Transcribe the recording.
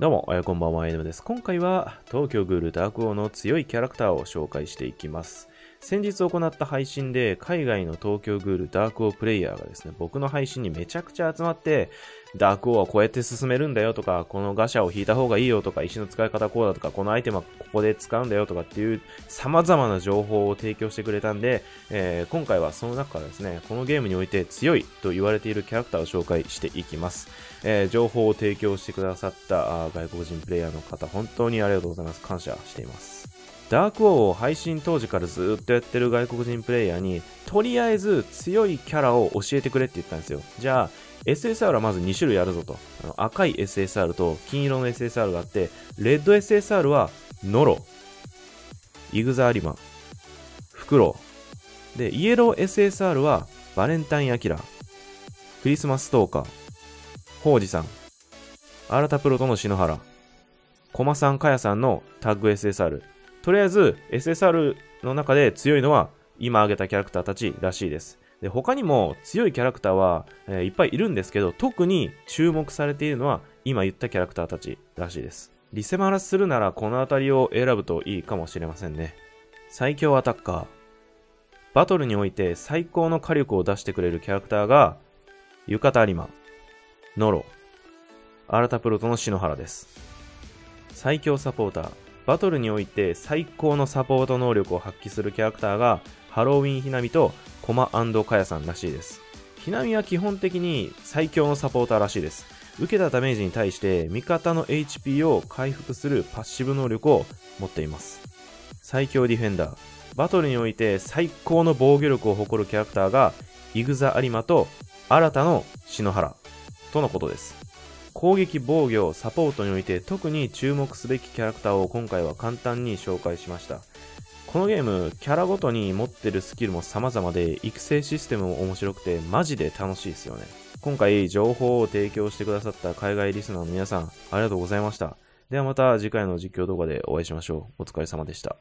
どうも、こんばんは、NM です。今回は、東京グールダーク王の強いキャラクターを紹介していきます。先日行った配信で、海外の東京グールダーク王プレイヤーがですね、僕の配信にめちゃくちゃ集まって、ダーク王はこうやって進めるんだよとか、このガシャを引いた方がいいよとか、石の使い方こうだとか、このアイテムはここで使うんだよとかっていう、様々な情報を提供してくれたんで、今回はその中からですね、このゲームにおいて強いと言われているキャラクターを紹介していきます。情報を提供してくださった、外国人プレイヤーの方、本当にありがとうございます。感謝しています。ダーク王を配信当時からずっとやってる外国人プレイヤーに、とりあえず強いキャラを教えてくれって言ったんですよ。じゃあ、SSR はまず2種類あるぞと。赤い SSR と金色の SSR があって、レッド SSR はノロ、イグザアリマ、フクロウ。で、イエロー SSR はバレンタインアキラ、クリスマストーカー、ホウジさん、アラタプロとの篠原、コマさん、カヤさんのタッグ SSR。とりあえず SSR の中で強いのは今挙げたキャラクターたちらしいです。で、他にも強いキャラクターは、いっぱいいるんですけど、特に注目されているのは今言ったキャラクターたちらしいです。リセマラするならこの辺りを選ぶといいかもしれませんね。最強アタッカー。バトルにおいて最高の火力を出してくれるキャラクターが、浴衣有馬、ノロ、アラタプロとの篠原です。最強サポーター。バトルにおいて最高のサポート能力を発揮するキャラクターが、ハロウィンひなみとコマ&カヤさんらしいです。ひなみは基本的に最強のサポーターらしいです。受けたダメージに対して味方の HP を回復するパッシブ能力を持っています。最強ディフェンダー。バトルにおいて最高の防御力を誇るキャラクターが、イグザ有馬と新たの篠原とのことです。攻撃、防御、サポートにおいて特に注目すべきキャラクターを今回は簡単に紹介しました。このゲーム、キャラごとに持ってるスキルも様々で、育成システムも面白くて、マジで楽しいですよね。今回、情報を提供してくださった海外リスナーの皆さん、ありがとうございました。ではまた次回の実況動画でお会いしましょう。お疲れ様でした。